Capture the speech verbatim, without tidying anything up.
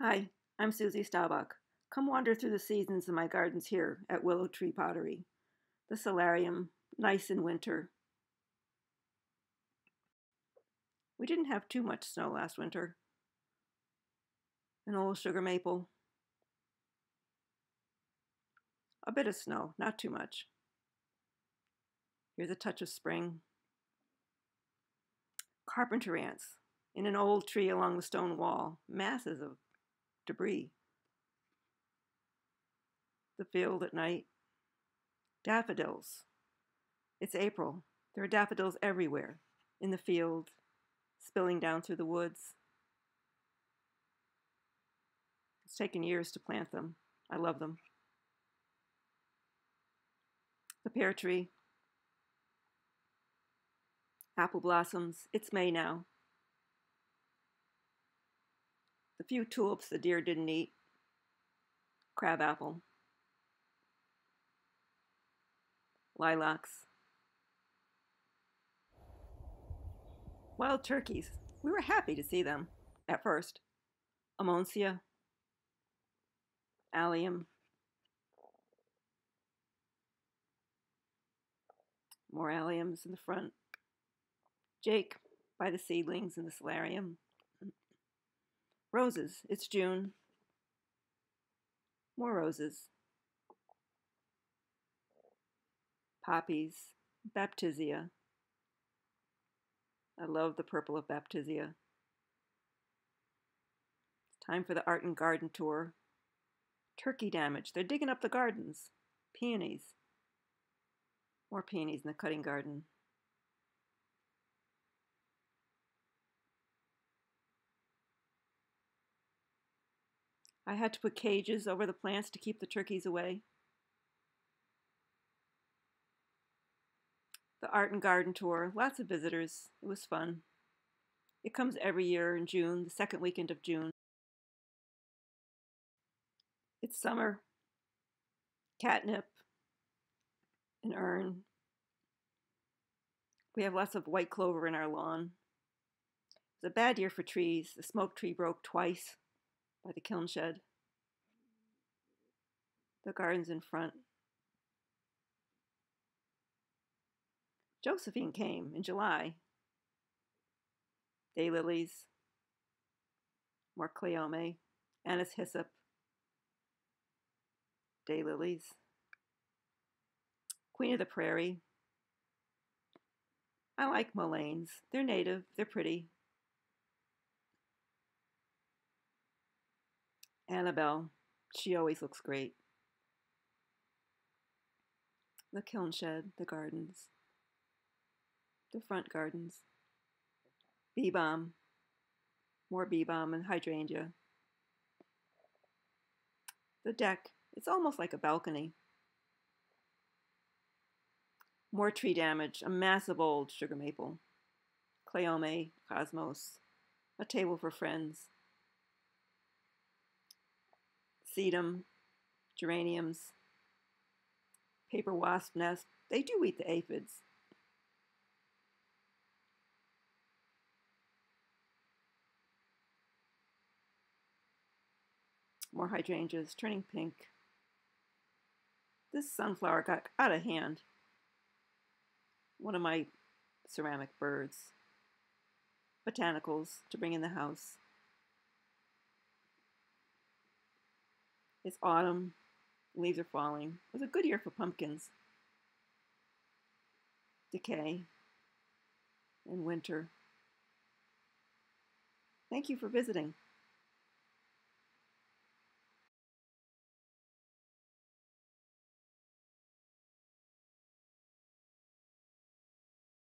Hi, I'm Susie Staubach. Come wander through the seasons in my gardens here at Willow Tree Pottery. The solarium, nice in winter. We didn't have too much snow last winter. An old sugar maple. A bit of snow, not too much. Here's a touch of spring. Carpenter ants in an old tree along the stone wall. Masses of debris. The field at night. Daffodils. It's April. There are daffodils everywhere. In the field, spilling down through the woods. It's taken years to plant them. I love them. The pear tree. Apple blossoms. It's May now. The few tulips the deer didn't eat. Crab apple. Lilacs. Wild turkeys. We were happy to see them at first. Amoncia. Allium. More alliums in the front. Jake by the seedlings in the solarium. Roses. It's June. More roses. Poppies. Baptisia. I love the purple of Baptisia. It's time for the art and garden tour. Turkey damage. They're digging up the gardens. Peonies. More peonies in the cutting garden. I had to put cages over the plants to keep the turkeys away. The art and garden tour, lots of visitors. It was fun. It comes every year in June, the second weekend of June. It's summer. Catnip. An urn. We have lots of white clover in our lawn. It was a bad year for trees. The smoke tree broke twice by the kiln shed. The garden's in front. Josephine came in July. Daylilies, more Cleome, anise hyssop, daylilies, Queen of the Prairie. I like mulleins. They're native, they're pretty. Annabelle, she always looks great. The kiln shed, the gardens. The front gardens. Bee balm. More bee balm and hydrangea. The deck. It's almost like a balcony. More tree damage. A massive old sugar maple. Cleome, cosmos. A table for friends. Sedum. Geraniums. Paper wasp nest. They do eat the aphids. More hydrangeas, turning pink. This sunflower got out of hand. One of my ceramic birds. Botanicals to bring in the house. It's autumn. Leaves are falling. It was a good year for pumpkins. Decay. And winter. Thank you for visiting.